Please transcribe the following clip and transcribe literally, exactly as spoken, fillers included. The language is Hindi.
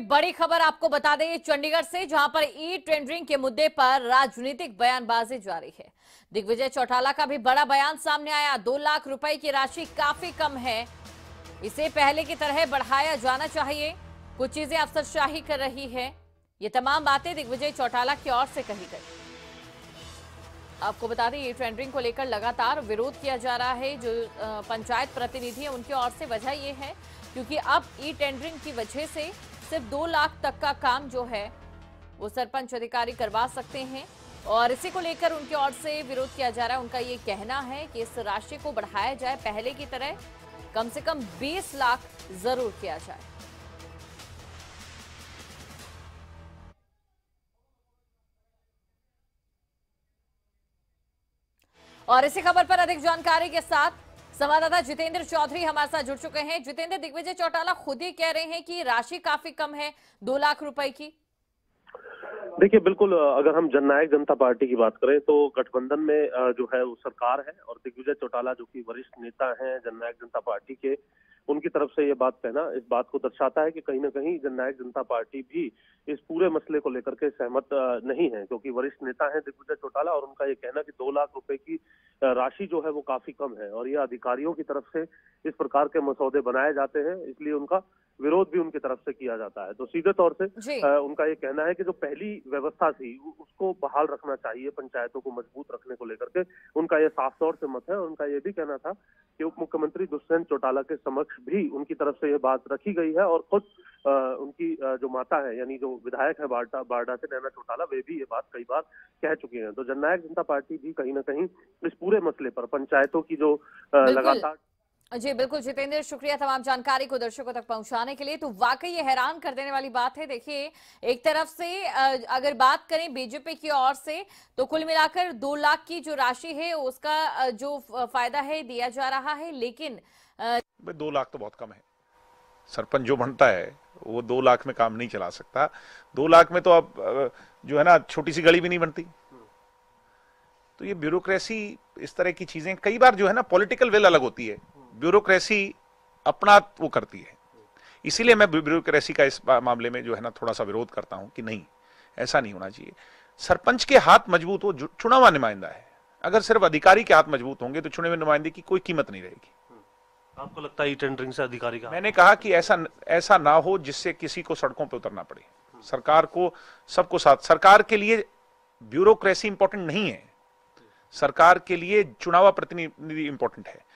बड़ी खबर आपको बता दें चंडीगढ़ से, जहां पर ई टेंडरिंग के मुद्दे पर राजनीतिक बयानबाजी जारी है। दिग्विजय चौटाला का भी बड़ा बयान सामने आया। दो लाख रुपए की राशि काफी कम है, इसे पहले की तरह बढ़ाया जाना चाहिए। कुछ चीजें अफसरशाही कर रही है। ये तमाम बातें दिग्विजय चौटाला की ओर से कही गई। आपको बता दें ई टेंडरिंग को लेकर लगातार विरोध किया जा रहा है। जो पंचायत प्रतिनिधि है उनकी ओर से वजह ये है, क्योंकि अब ई टेंडरिंग की वजह से सिर्फ दो लाख तक का काम जो है वो सरपंच अधिकारी करवा सकते हैं, और इसी को लेकर उनकी ओर से विरोध किया जा रहा है। उनका ये कहना है कि इस राशि को बढ़ाया जाए, पहले की तरह कम से कम बीस लाख जरूर किया जाए। और इसी खबर पर अधिक जानकारी के साथ संवाददाता जितेंद्र चौधरी हमारे साथ जुड़ चुके हैं। जितेंद्र, दिग्विजय चौटाला खुद ही कह रहे हैं कि राशि काफी कम है, दो लाख रुपए की। देखिए, बिल्कुल अगर हम जननायक जनता पार्टी की बात करें तो गठबंधन में जो है वो सरकार है, और दिग्विजय चौटाला जो कि वरिष्ठ नेता हैं जननायक जनता पार्टी के, उनकी तरफ से ये बात कहना इस बात को दर्शाता है कि कहीं ना कहीं जननायक जनता पार्टी भी इस पूरे मसले को लेकर के सहमत नहीं है, क्योंकि वरिष्ठ नेता हैं दिग्विजय चौटाला, और उनका ये कहना कि दो लाख रुपए की राशि जो है वो काफी कम है, और ये अधिकारियों की तरफ से इस प्रकार के मसौदे बनाए जाते हैं, इसलिए उनका विरोध भी उनकी तरफ से किया जाता है। तो सीधे तौर से आ, उनका ये कहना है कि जो पहली व्यवस्था थी उसको बहाल रखना चाहिए, पंचायतों को मजबूत रखने को लेकर के उनका ये साफ तौर से मत है। और उनका ये भी कहना था कि उप मुख्यमंत्री दुष्यंत चौटाला के समक्ष भी उनकी तरफ से ये बात रखी गई है, और खुद आ, उनकी आ, जो माता है यानी जो विधायक है बारडा बारडा से नैना चौटाला, वे भी ये बात कई बार कह चुके हैं। तो जननायक जनता पार्टी भी कहीं ना कहीं इस पूरे मसले पर पंचायतों की जो लगातार। जी बिल्कुल जितेंद्र, शुक्रिया तमाम जानकारी को दर्शकों तक पहुंचाने के लिए। तो वाकई ये हैरान कर देने वाली बात है। देखिए, एक तरफ से अगर बात करें बीजेपी की ओर से तो कुल मिलाकर दो लाख की जो राशि है उसका जो फायदा है दिया जा रहा है, लेकिन दो लाख तो बहुत कम है। सरपंच जो बनता है वो दो लाख में काम नहीं चला सकता। दो लाख में तो अब जो है ना छोटी सी गली भी नहीं बनती। तो ये ब्यूरोक्रेसी, इस तरह की चीजें कई बार जो है ना पॉलिटिकल विल अलग होती है, ब्यूरोक्रेसी अपना वो करती है। इसीलिए मैं ब्यूरोक्रेसी का इस मामले में जो है ना थोड़ा सा विरोध करता हूं कि नहीं, ऐसा नहीं होना चाहिए। सरपंच के हाथ मजबूत हो, चुनावा नुमाइंदा है। अगर सिर्फ अधिकारी के हाथ मजबूत होंगे तो चुने हुए नुमाइंदे की कोई कीमत नहीं रहेगी। आपको लगता है ई टेंडरिंग से अधिकारी का? मैंने कहा कि ऐसा ऐसा ना हो जिससे किसी को सड़कों पर उतरना पड़े। सरकार को सबको साथ, सरकार के लिए ब्यूरोक्रेसी इंपॉर्टेंट नहीं है, सरकार के लिए चुनावा प्रतिनिधि इंपॉर्टेंट है।